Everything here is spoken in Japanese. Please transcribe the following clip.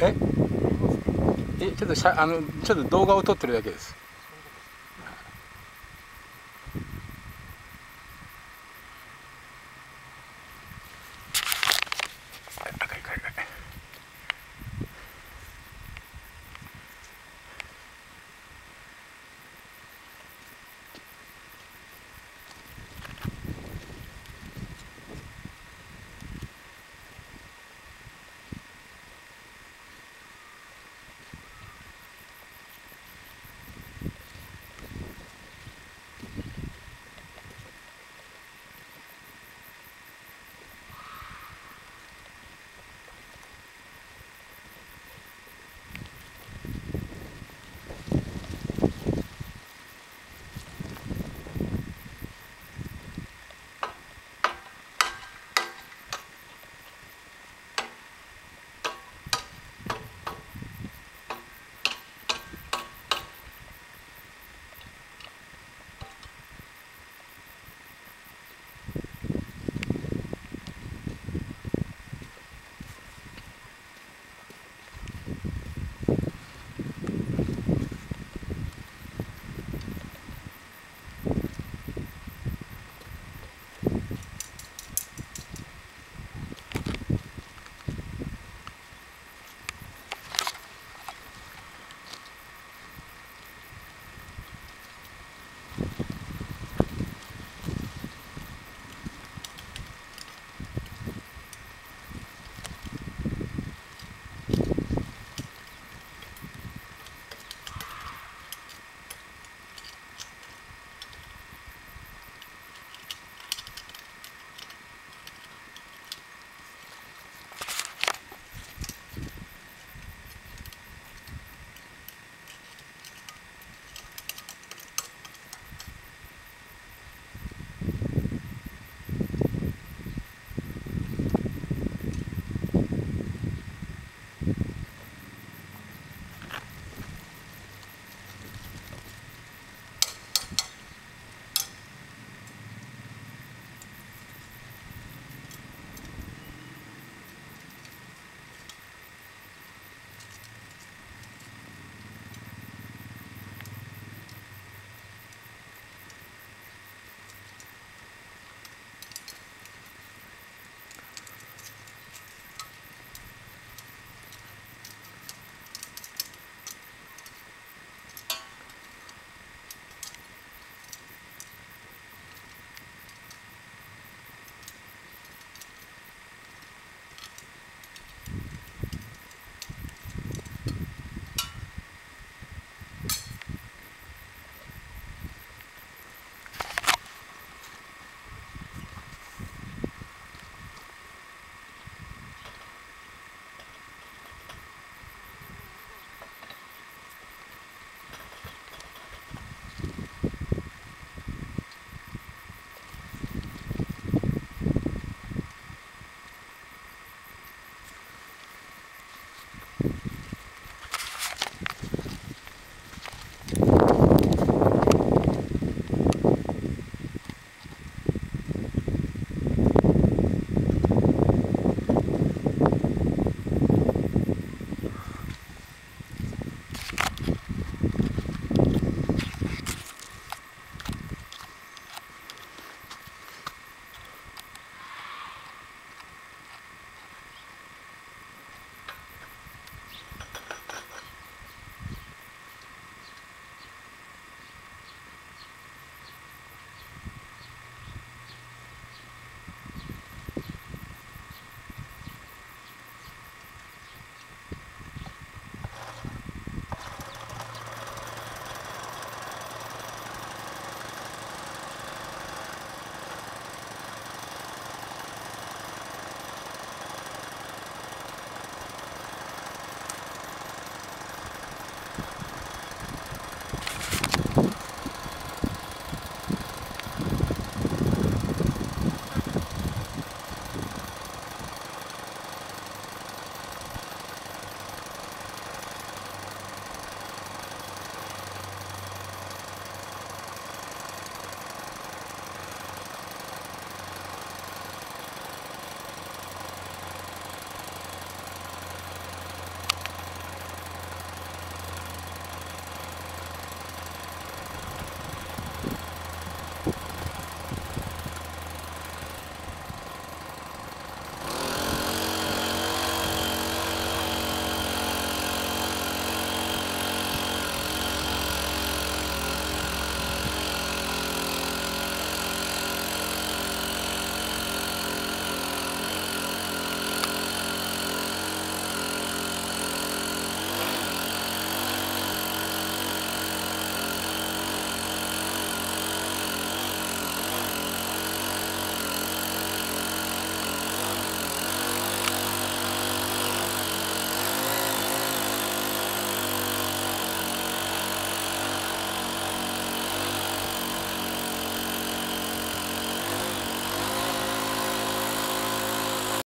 えちょっと動画を撮ってるだけです。